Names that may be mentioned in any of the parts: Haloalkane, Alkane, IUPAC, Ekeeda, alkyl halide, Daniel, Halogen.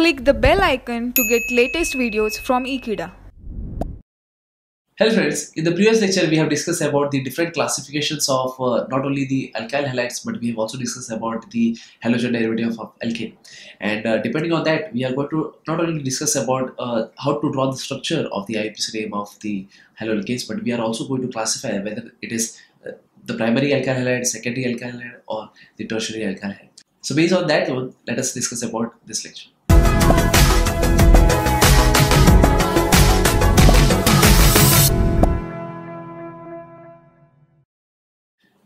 Click the bell icon to get latest videos from Ekeeda. Hello friends, in the previous lecture we have discussed about the different classifications of not only the alkyl halides, but we have also discussed about the halogen derivative of alkane, and depending on that we are going to not only discuss about how to draw the structure of the IUPAC of the haloalkanes, but we are also going to classify whether it is the primary alkyl halide, secondary alkyl halide or the tertiary alkyl halide. So based on that, let us discuss about this lecture.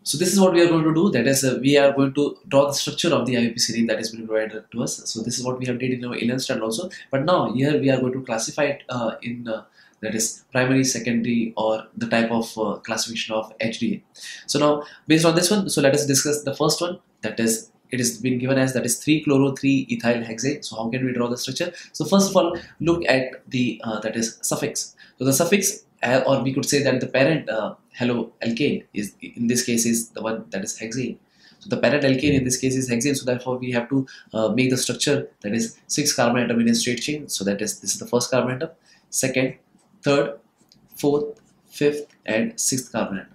So this is what we are going to do, that is we are going to draw the structure of the IUPAC that has been provided to us. So this is what we have did in our inner stand also, but now here we are going to classify it in that is primary, secondary or the type of classification of HDA. So now based on this one, so let us discuss the first one, that is it has been given as that is 3-chloro-3-ethyl-hexane. So how can we draw the structure? So first of all, look at the that is suffix. So the suffix, or we could say that the parent haloalkane is in this case is the one that is hexane. So the parent alkane in this case is hexane, so therefore we have to make the structure that is 6 carbon atom in a straight chain. So that is, this is the first carbon atom, second, third, fourth, fifth and sixth carbon atom.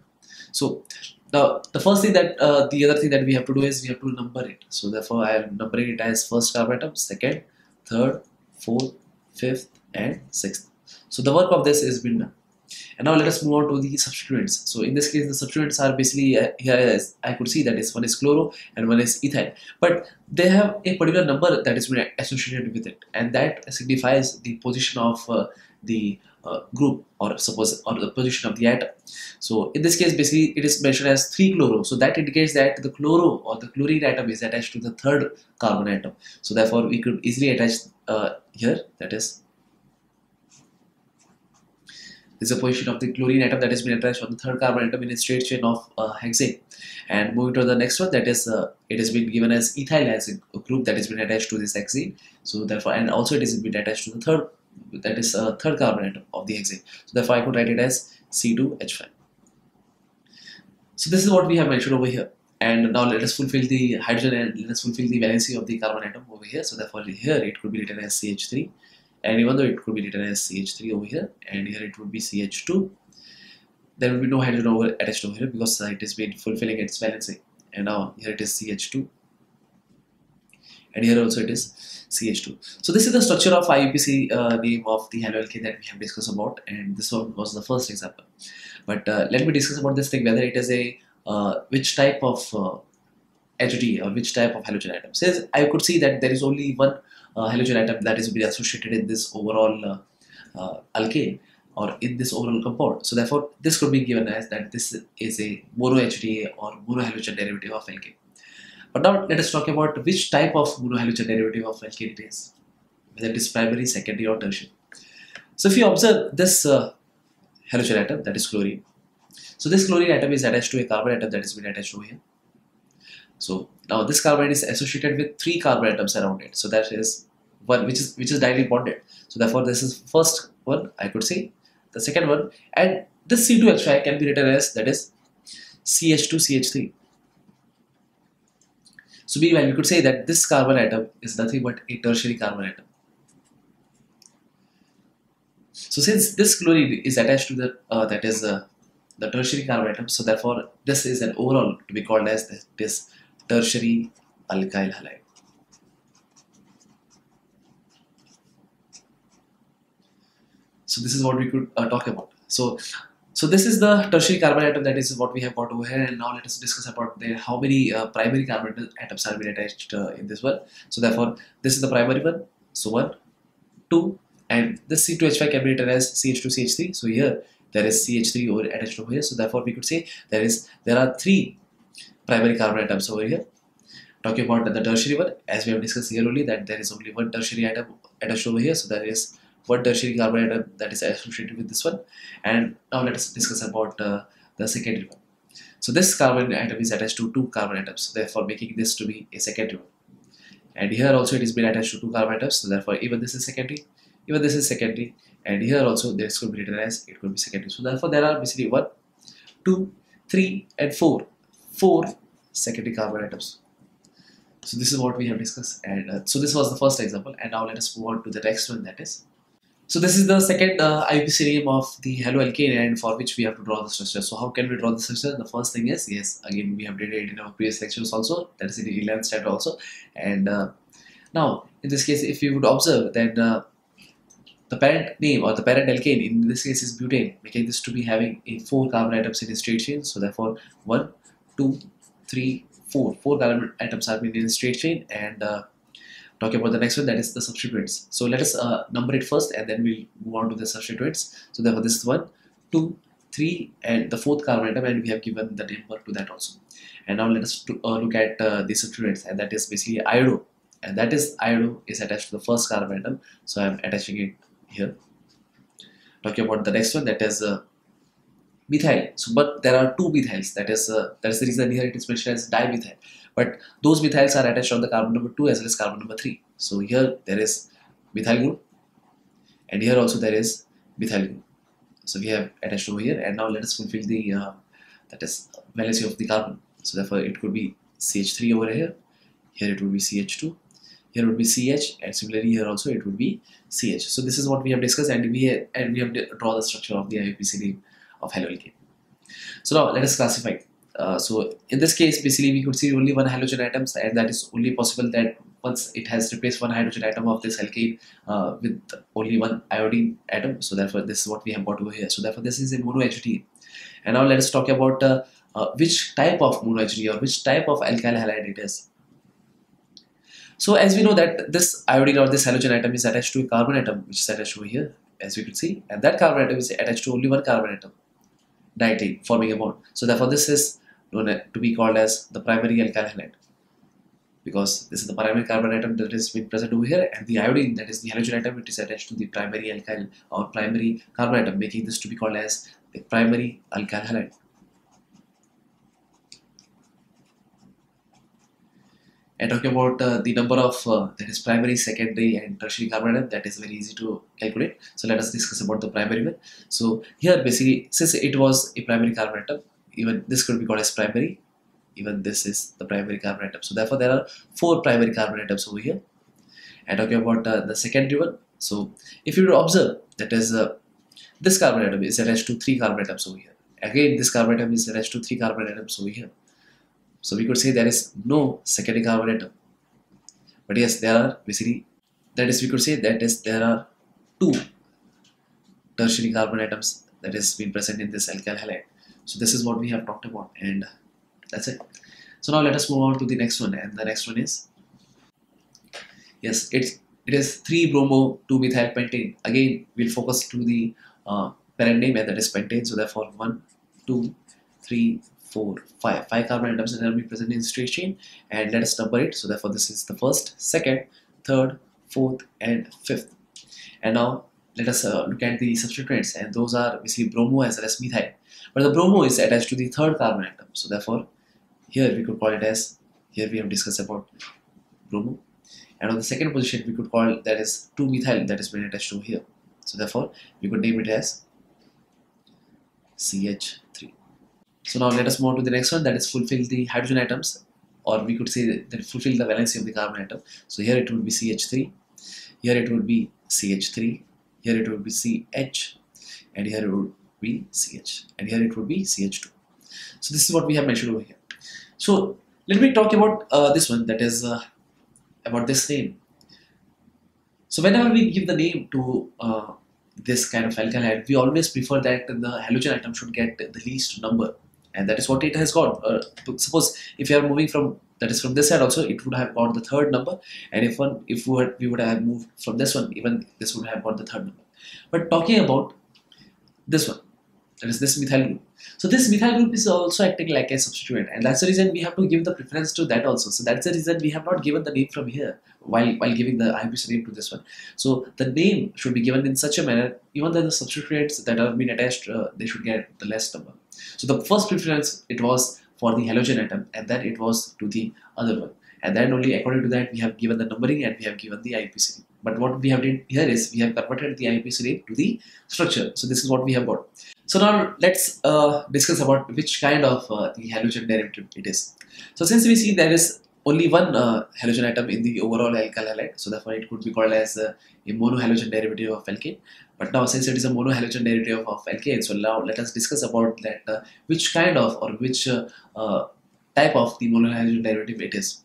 So now the first thing that the other thing that we have to do is we have to number it. So therefore I am numbering it as first carbon atom, second, third, fourth, fifth and sixth. So the work of this is been done. And now let us move on to the substituents. So in this case the substituents are basically here, as I could see, that is one is chloro and one is ethyl, but they have a particular number that is associated with it, and that signifies the position of the group, or suppose, or the position of the atom. So in this case basically it is mentioned as 3-chloro, so that indicates that the chloro or the chlorine atom is attached to the third carbon atom. So therefore we could easily attach here, that is this is the position of the chlorine atom that has been attached on the third carbon atom in a straight chain of hexane. And moving to the next one, that is it has been given as ethyl as a group that has been attached to this hexane. So therefore, and also it has been attached to the third, that is third carbon atom of the hexane. So therefore, I could write it as C2H5. So this is what we have mentioned over here. And now let us fulfill the hydrogen and let us fulfill the valency of the carbon atom over here. So therefore, here it could be written as CH3. And even though it could be written as CH3 over here, and here it would be CH2, there will be no hydrogen over attached over here because it has been fulfilling its valency. And now here it is CH2, and here also it is CH2. So this is the structure of IUPAC name of the haloalkane that we have discussed about, and this one was the first example. But let me discuss about this thing, whether it is a which type of HDA or which type of halogen atom. Since I could see that there is only one halogen atom that is being associated in this overall alkane or in this overall compound. So therefore this could be given as that this is a mono HDA or mono halogen derivative of alkane. But now let us talk about which type of mono halogen derivative of alkane it is, whether it is primary, secondary or tertiary. So if you observe this halogen atom, that is chlorine. So this chlorine atom is attached to a carbon atom that has been attached over here. So now this carbon is associated with 3 carbon atoms around it. So that is one which is directly bonded. So therefore this is first one, I could say, the second one, and this C2H5 can be written as that is CH2CH3. So meanwhile we could say that this carbon atom is nothing but a tertiary carbon atom. So since this chlorine is attached to the tertiary carbon atom, so therefore this is an overall to be called as this tertiary alkyl halide. So this is what we could talk about. So this is the tertiary carbon atom, that is what we have got over here. And now let us discuss about how many primary carbon atoms are being attached in this one. So therefore this is the primary one, so 1, 2, and this C2H5 can be written as CH2CH3. So here there is CH3 over attached over here, so therefore we could say there are 3 primary carbon atoms over here. Talking about the tertiary one, as we have discussed here only, that there is only one tertiary atom attached over here, so there is one tertiary carbon atom that is associated with this one. And now let us discuss about the secondary one. So this carbon atom is attached to 2 carbon atoms, so therefore making this to be a secondary one. And here also it has been attached to 2 carbon atoms, so therefore even this is secondary, even this is secondary, and here also this could be written as it could be secondary. So therefore there are basically 1, 2, 3 and 4 secondary carbon atoms. So this is what we have discussed, and so this was the first example, and now let us move on to the next one, that is. So this is the second IUPAC of the haloalkane, and for which we have to draw the structure. So how can we draw the structure? The first thing is, yes, again we have did it in our previous lectures also, that is in the 11th chapter also, and now in this case if you would observe that the parent name or the parent alkane in this case is butane, making this to be having a 4 carbon atoms in a straight chain. So therefore 1, 2, 3, 4, 4 carbon atoms are in a straight chain, and talking about the next one, that is the substituents. So let us number it first and then we'll move on to the substituents. So therefore this is 1, 2, 3 and the 4th carbon atom, and we have given the number to that also. And now let us look at the substituents, and that is basically iodo, and that is iodo is attached to the 1st carbon atom, so I am attaching it here. Talking about the next one, that is methyl. So but there are two methyls, that is the reason here it is mentioned as dimethyl, but those methyls are attached on the carbon number 2 as well as carbon number 3. So here there is methyl group, and here also there is methyl group. So we have attached over here, and now let us fulfill the that is valency of the carbon. So therefore it could be CH3 over here, here it would be CH2, here would be CH, and similarly here also it would be CH. So this is what we have discussed, and we have drawn the structure of the IUPAC of haloalkane. So now let us classify. So in this case basically we could see only one halogen atoms, and that is only possible that once it has replaced one hydrogen atom of this alkane with only one iodine atom. So therefore this is what we have got over here. So therefore this is a monohydrogen. And now let us talk about which type of monohydrogen or which type of alkyl halide it is. So as we know that this iodine or this halogen atom is attached to a carbon atom, which is attached over here as we could see, and that carbon atom is attached to only one carbon atom directly forming a bond. So therefore this is known to be called as the primary alkyl halide, because this is the primary carbon atom that has been present over here, and the iodine, that is the halogen atom, it is attached to the primary alkyl or primary carbon atom, making this to be called as the primary alkyl halide. And talking about the number of that is primary, secondary and tertiary carbon atom, that is very easy to calculate. So let us discuss about the primary one. So here basically, since it was a primary carbon atom, even this could be called as primary, even this is the primary carbon atom. So therefore there are 4 primary carbon atoms over here. And talking about the secondary one, so if you observe, that is this carbon atom is attached to 3 carbon atoms over here, again this carbon atom is attached to 3 carbon atoms over here. So we could say there is no secondary carbon atom, but yes there are basically, that is we could say that is there are 2 tertiary carbon atoms that has been present in this alkyl halide. So this is what we have talked about, and that's it. So now let us move on to the next one, and the next one is, yes, it is 3-bromo-2-methylpentane. Again we'll focus to the parent name, and that is pentane. So therefore 1, 2, 3, 4, 5 carbon atoms that will be present in straight chain, and let us number it. So therefore this is the 1st, 2nd, 3rd, 4th and 5th. And now let us look at the substituents, and those are basically bromo as well as methyl, but the bromo is attached to the 3rd carbon atom. So therefore here we could call it as, here we have discussed about bromo, and on the 2nd position we could call that as 2-methyl, that has been attached to here. So therefore we could name it as CH3. So now let us move on to the next one, that is fulfill the hydrogen atoms, or we could say that fulfill the valency of the carbon atom. So here it would be CH3, here it would be CH3, here it would be CH, and here it would be CH, and here it would be CH2. So this is what we have mentioned over here. So let me talk about this one, that is about this name. So whenever we give the name to this kind of alkyl halide, we always prefer that the halogen atom should get the least number, and that is what it has got. Suppose if you are moving from, that is from this side also, it would have got the 3rd number, and if we would have moved from this one, even this would have got the 3rd number. But talking about this one, that is this methyl group, so this methyl group is also acting like a substituent, and that's the reason we have to give the preference to that also. So that's the reason we have not given the name from here while giving the IUPAC name to this one. So the name should be given in such a manner, even though the substituents that have been attached, they should get the less number. So the first preference, it was for the halogen atom, and then it was to the other one, and then only according to that we have given the numbering and we have given the IUPAC name. But what we have did here is we have converted the IUPAC name to the structure. So this is what we have got. So now let's discuss about which kind of the halogen derivative it is. So since we see there is only one halogen atom in the overall alkyl halide, so therefore it could be called as a monohalogen derivative of alkane. But now, since it is a monohalogen derivative of alkane, so now let us discuss about that which kind of or which type of the monohalogen derivative it is.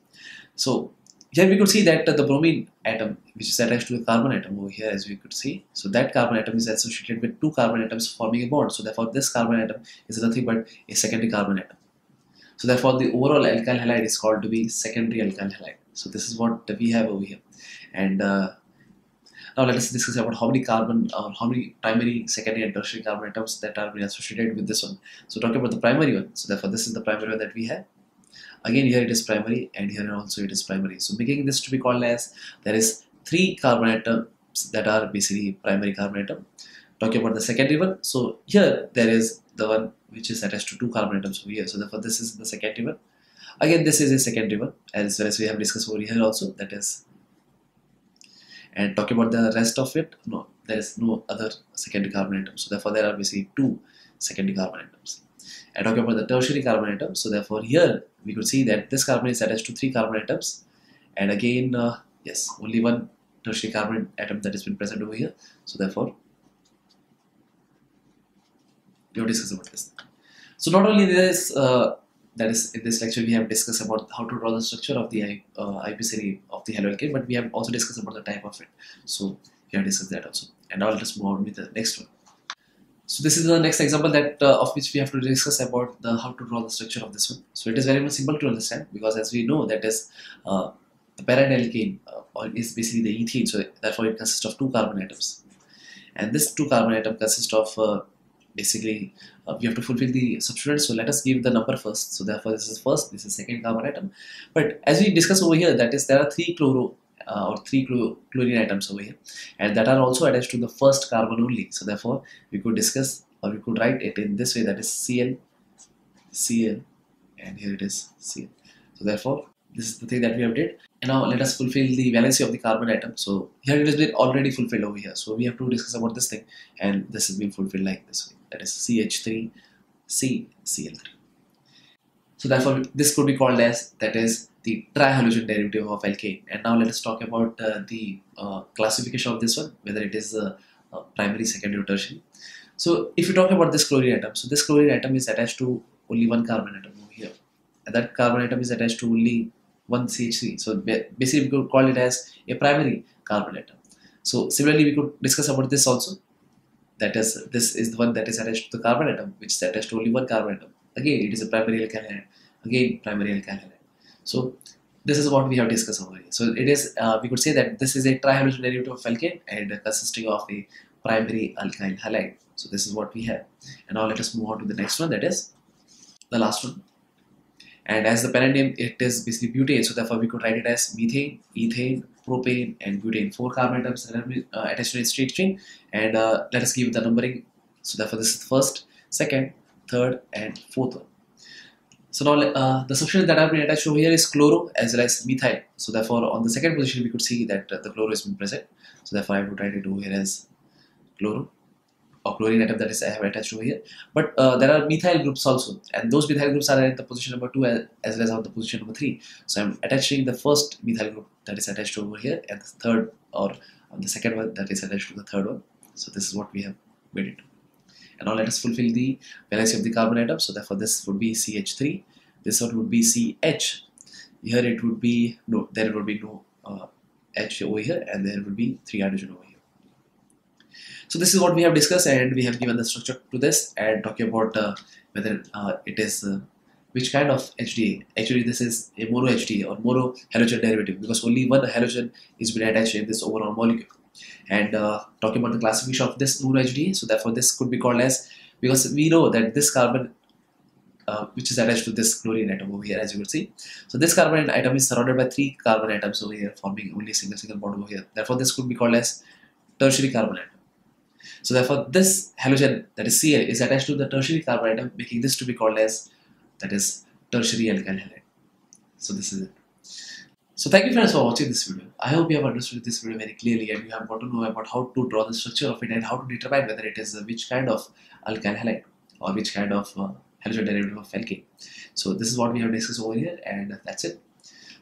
So here we could see that the bromine atom, which is attached to a carbon atom over here, as we could see, so that carbon atom is associated with two carbon atoms forming a bond. So therefore this carbon atom is nothing but a secondary carbon atom. So therefore the overall alkyl halide is called to be secondary alkyl halide. So this is what we have over here. And now let us discuss about how many carbon or how many primary, secondary and tertiary carbon atoms that are associated with this one. So talking about the primary one, so therefore this is the primary one that we have. Again, here it is primary, and here also it is primary. So making this to be called as, there is three carbon atoms that are basically primary carbon atom. Talking about the secondary one, so here there is the one which is attached to two carbon atoms over here. So therefore this is the secondary one. Again, this is a secondary one, as well as we have discussed over here also, that is. And talking about the rest of it, no, there is no other secondary carbon atom. So therefore there are basically two secondary carbon atoms. And talking about the tertiary carbon atom, so therefore here we could see that this carbon is attached to three carbon atoms, and again yes, only one tertiary carbon atom that has been present over here. So therefore we will discuss about this. So not only this, that is, in this lecture we have discussed about how to draw the structure of the IUPAC of the haloalkane, but we have also discussed about the type of it. So we have discussed that also, and now let us move on with the next one. So this is the next example that of which we have to discuss about the how to draw the structure of this one. So it is very much simple to understand, because as we know, that is the parent alkane is basically the ethene, so therefore it consists of two carbon atoms, and this two carbon atom consists of basically we have to fulfill the substituents. So let us give the number first. So therefore this is first, this is second carbon atom. But as we discuss over here, that is, there are three chlorine atoms over here, and that are also attached to the first carbon only. So therefore we could discuss, or we could write it in this way, that is Cl, Cl, and here it is Cl. So therefore this is the thing that we have did. And now let us fulfill the valency of the carbon atom. So here it has been already fulfilled over here, so we have to discuss about this thing, and this has been fulfilled like this way, that is CH3, C, Cl3. So therefore this could be called as, that is, the trihalogen derivative of alkane. And now let us talk about the classification of this one, whether it is primary, secondary or tertiary. So if you talk about this chlorine atom, so this chlorine atom is attached to only one carbon atom over here, and that carbon atom is attached to only one CH3. So basically we could call it as a primary carbon atom. So similarly we could discuss about this also, that is, this is the one that is attached to the carbon atom, which is attached to only one carbon atom. Again it is a primary alkyl halide, again primary alkyl halide. So this is what we have discussed over here. So it is, we could say that this is a trihalogen derivative of alkane, and consisting of a primary alkyl halide. So this is what we have. And now let us move on to the next one, that is the last one. And as the parent name, it is basically butane. So therefore we could write it as methane, ethane, propane and butane. Four carbon atoms that have been attached to a straight chain. And let us give the numbering. So therefore this is first, second, third and fourth one. So now the substituents that have been attached over here is chloro as well as methyl. So therefore on the second position we could see that the chloro has been present. So therefore I would write it over here as chloro, or chlorine atom that is I have attached over here. But there are methyl groups also, and those methyl groups are at the position number 2 as well as on the position number 3. So I am attaching the first methyl group that is attached over here, and the third, or the second one that is attached to the third one. So this is what we have made it. And now let us fulfill the valency of the carbon atom. So therefore this would be CH3, this one would be CH, here it would be, no, there would be no H over here, and there would be 3 hydrogen over here. So this is what we have discussed, and we have given the structure to this, and talking about whether it is which kind of HDA. Actually this is a mono HDA or mono halogen derivative, because only one halogen is being attached in this overall molecule. And talking about the classification of this mono HDA, so therefore this could be called as, because we know that this carbon which is attached to this chlorine atom over here, as you will see, so this carbon atom is surrounded by three carbon atoms over here, forming only a single bond over here. Therefore this could be called as tertiary carbon atom. So therefore this halogen, that is Cl, is attached to the tertiary carbon atom, making this to be called as, that is, tertiary alkyl halide. So this is it. So thank you friends for watching this video. I hope you have understood this video very clearly, and you have got to know about how to draw the structure of it, and how to determine whether it is which kind of alkyl halide or which kind of halogen derivative of alkane. So this is what we have discussed over here, and that's it.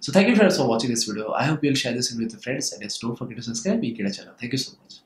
So thank you friends for watching this video. I hope you'll share this video with your friends, and yes, don't forget to subscribe. Ekeeda channel. Thank you so much.